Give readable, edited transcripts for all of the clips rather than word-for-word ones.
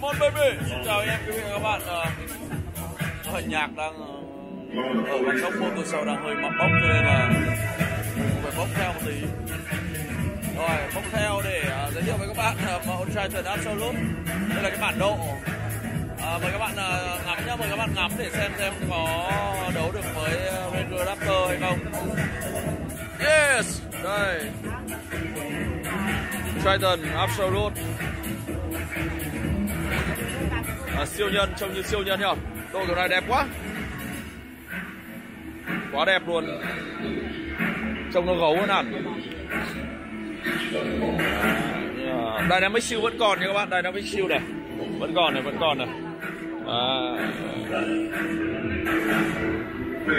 Come on baby. Xin chào anh em, quý vị và các bạn. Hình nhạc đang ở bánh sốc motor show đang hơi bóc cho nên là phải bóc theo một tí. Rồi, bóc theo để giới thiệu với các bạn mẫu Triton Absolute. Đây là cái bản độ. Mời các bạn ngắm nhá, mời các bạn ngắm để xem có đấu được với Ranger Raptor hay không. Yes, đây Triton Absolute siêu nhân, trông như siêu nhân nhỉ. Đội kiểu này đẹp quá, quá đẹp luôn, trông nó gấu hơn hẳn. Dynamic siêu vẫn còn nha các bạn, dynamic siêu này vẫn còn này, vẫn còn này.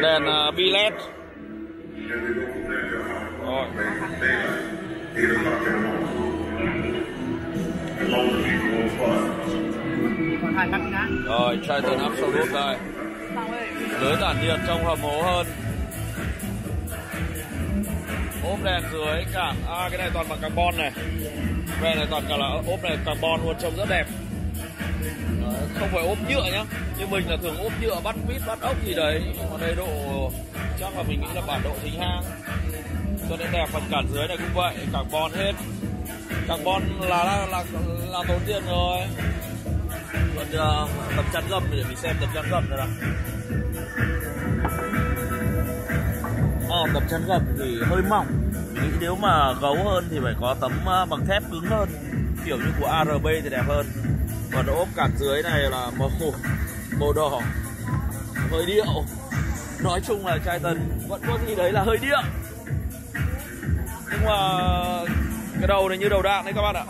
Đèn bi led. Rồi. Rồi, Triton Absolute đây. Lưới tản nhiệt trong hầm hố hơn. Ốp đèn dưới cả, cái này toàn bằng carbon này. Cái này toàn cả là ốp này carbon luôn, trông rất đẹp. Không phải ốp nhựa nhá, như mình là thường ốp nhựa bắt vít bắt ốc gì đấy, nhưng mà đây độ chắc là mình nghĩ là bản độ chính hãng cho nên đẹp. Phần cản dưới này cũng vậy, carbon hết, carbon là tốn tiền rồi. Còn tập chắn gầm để mình xem tập chắn gầm rồi. Tập chắn gầm thì hơi mỏng, mình nghĩ nếu mà gấu hơn thì phải có tấm bằng thép cứng hơn, kiểu như của ARB thì đẹp hơn. Còn ốp cản dưới này là màu đỏ, hơi điệu. Nói chung là Triton vẫn có gì đấy là hơi điệu, nhưng mà cái đầu này như đầu đạn đấy các bạn ạ.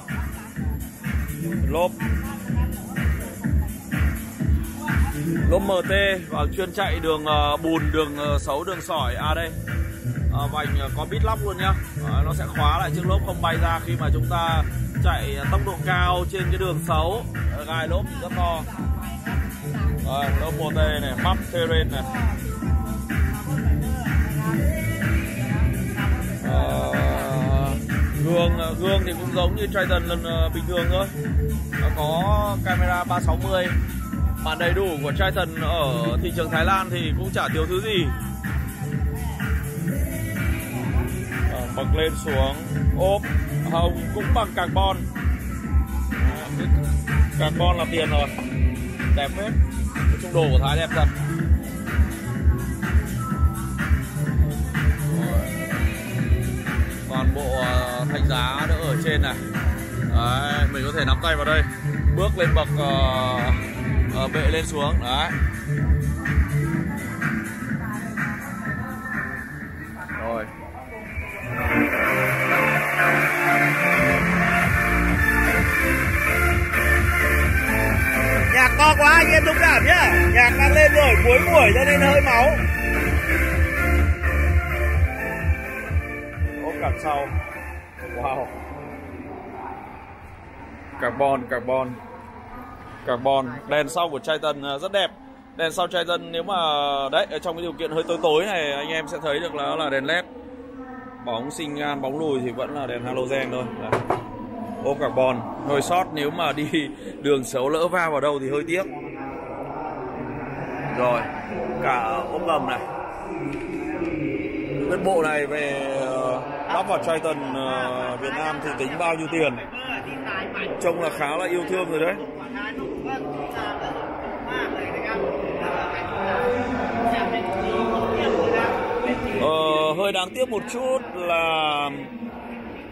Lốp MT và chuyên chạy đường bùn, đường xấu, đường sỏi. Đây vành có bít lóc luôn nhá. Nó sẽ khóa lại chiếc lốp không bay ra khi mà chúng ta chạy tốc độ cao trên cái đường xấu. Gai lốp rất to. Rồi, lốp MT này, Max Terrain này. Gương thì cũng giống như Triton bình thường thôi. Nó có camera 360. Bản đầy đủ của Triton ở thị trường Thái Lan thì cũng chả thiếu thứ gì. Bật lên xuống, ốp hồng cũng bằng carbon. Carbon là tiền rồi, đẹp hết. Trung đồ của Thái đẹp thật. Toàn bộ thanh giá nữa ở trên này. Đấy, mình có thể nắm tay vào đây, bước lên bậc bệ lên xuống. Đấy. Rồi. Nhạc to quá anh em thông cảm nhá. Nhạc đang lên rồi, cuối buổi cho nên hơi máu. Ốp cản sau. Wow. Carbon. Đèn sau của Triton rất đẹp. Đèn sau Triton nếu mà đấy ở trong cái điều kiện hơi tối tối này anh em sẽ thấy được là đèn led. Bóng sinh nhan, bóng lùi thì vẫn là đèn halogen thôi. Ốp carbon, hơi sót nếu mà đi đường xấu lỡ va vào đâu thì hơi tiếc. Rồi, cả ốp gầm này. Cái bộ này về lắp vào Triton Việt Nam thì tính bao nhiêu tiền? Trông là khá là yêu thương rồi đấy. Hơi đáng tiếc một chút là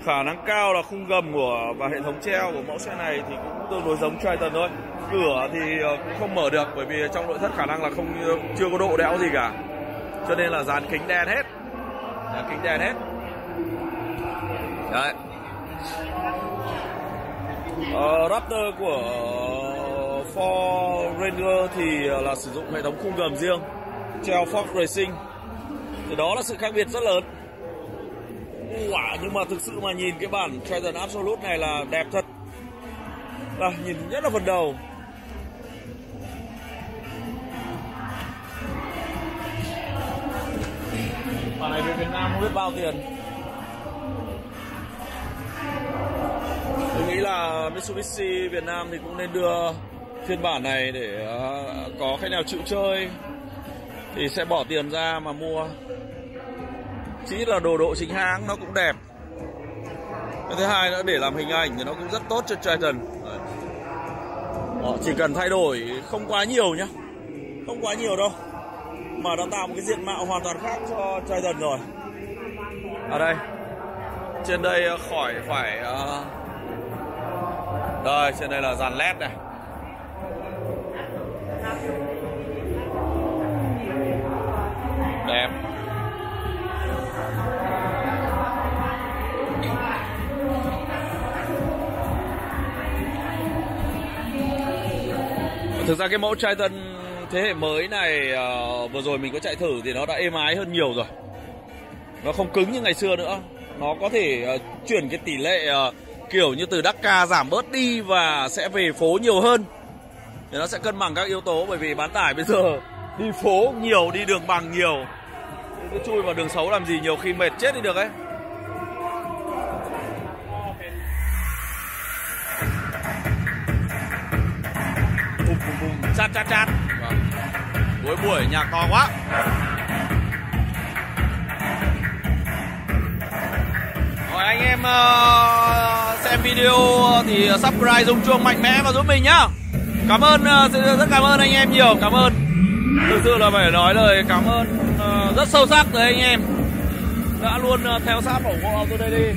khả năng cao là khung gầm và hệ thống treo của mẫu xe này thì cũng tương đối giống Triton thôi. Cửa thì cũng không mở được bởi vì trong nội thất khả năng là chưa có độ đẽo gì cả, cho nên là dán kính đen hết, đấy. Raptor của Ford Ranger thì là sử dụng hệ thống khung gầm riêng, treo Ford Racing. Thì đó là sự khác biệt rất lớn. Nhưng mà thực sự mà nhìn cái bản Triton Absolute này là đẹp thật. Nhìn nhất là phần đầu. Bản này về Việt Nam không biết bao tiền. nghĩ là Mitsubishi Việt Nam thì cũng nên đưa phiên bản này để có khách nào chịu chơi thì sẽ bỏ tiền ra mà mua. Chỉ là đồ độ chính hãng nó cũng đẹp. Thứ hai nữa, để làm hình ảnh thì nó cũng rất tốt cho Triton. Họ chỉ cần thay đổi không quá nhiều nhá, không quá nhiều đâu, mà đã tạo một cái diện mạo hoàn toàn khác cho Triton rồi. Ở đây, trên đây khỏi phải đây, trên đây là dàn led này. Đẹp. Thực ra cái mẫu Triton thế hệ mới này vừa rồi mình có chạy thử thì nó đã êm ái hơn nhiều rồi. Nó không cứng như ngày xưa nữa. Nó có thể chuyển cái tỷ lệ kiểu như từ Dakar giảm bớt đi và sẽ về phố nhiều hơn. Thì nó sẽ cân bằng các yếu tố, bởi vì bán tải bây giờ đi phố nhiều, đi đường bằng nhiều. Cứ chui vào đường xấu làm gì, nhiều khi mệt chết đi được ấy. Chát chát chát. Cuối buổi nhạc to quá. Rồi anh em xem video thì subscribe, rung chuông mạnh mẽ và giúp mình nhá. Cảm ơn, rất cảm ơn anh em nhiều. Cảm ơn. Thực sự là phải nói lời cảm ơn rất sâu sắc tới anh em đã luôn theo sát ủng hộ Auto Daily.